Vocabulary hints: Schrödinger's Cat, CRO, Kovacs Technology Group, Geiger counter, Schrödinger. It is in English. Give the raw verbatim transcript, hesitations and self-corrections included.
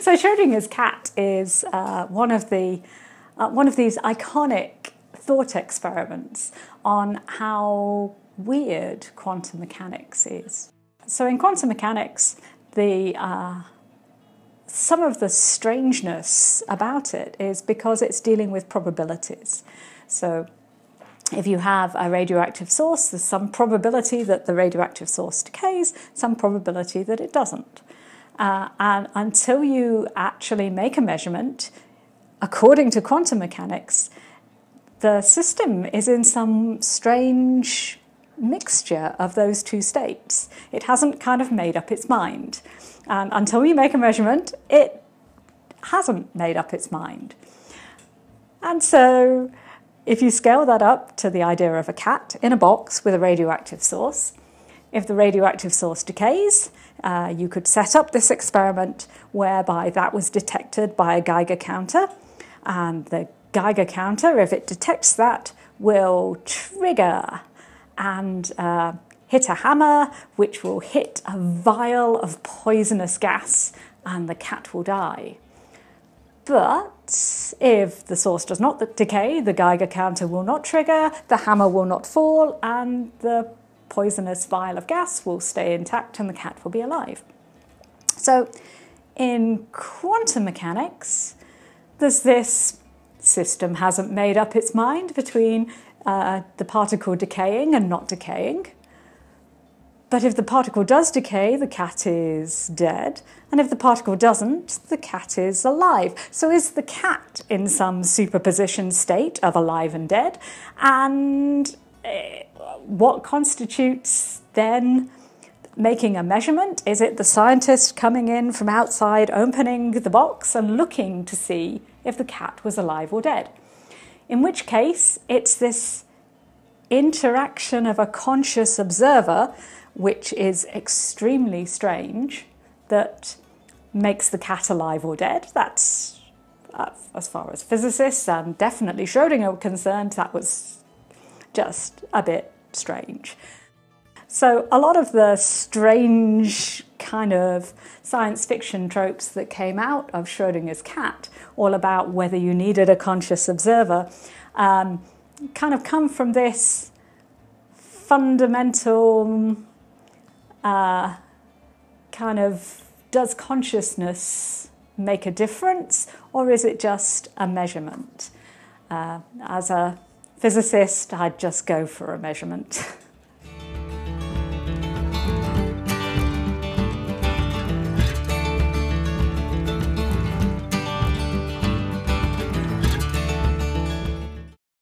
So Schrödinger's cat is uh, one of the uh, one of these iconic thought experiments on how weird quantum mechanics is. So in quantum mechanics, the uh, some of the strangeness about it is because it's dealing with probabilities. So if you have a radioactive source, there's some probability that the radioactive source decays, some probability that it doesn't. Uh, and until you actually make a measurement, according to quantum mechanics, the system is in some strange mixture of those two states. It hasn't kind of made up its mind. And until you make a measurement, it hasn't made up its mind. And so if you scale that up to the idea of a cat in a box with a radioactive source, if the radioactive source decays, uh, you could set up this experiment whereby that was detected by a Geiger counter, and the Geiger counter, if it detects that, will trigger and uh, hit a hammer, which will hit a vial of poisonous gas, and the cat will die. But if the source does not decay, the Geiger counter will not trigger, the hammer will not fall, and the poisonous vial of gas will stay intact and the cat will be alive. So in quantum mechanics, there's this system hasn't made up its mind between uh, the particle decaying and not decaying. But if the particle does decay, the cat is dead. And if the particle doesn't, the cat is alive. So is the cat in some superposition state of alive and dead? And what constitutes then making a measurement? Is it the scientist coming in from outside, opening the box and looking to see if the cat was alive or dead? In which case, it's this interaction of a conscious observer, which is extremely strange, that makes the cat alive or dead. That's, uh, as far as physicists and definitely Schrödinger were concerned, that was just a bit strange. So a lot of the strange kind of science fiction tropes that came out of Schrödinger's cat, all about whether you needed a conscious observer, um, kind of come from this fundamental Uh, kind of, does consciousness make a difference, or is it just a measurement? Uh, as a physicist, I'd just go for a measurement.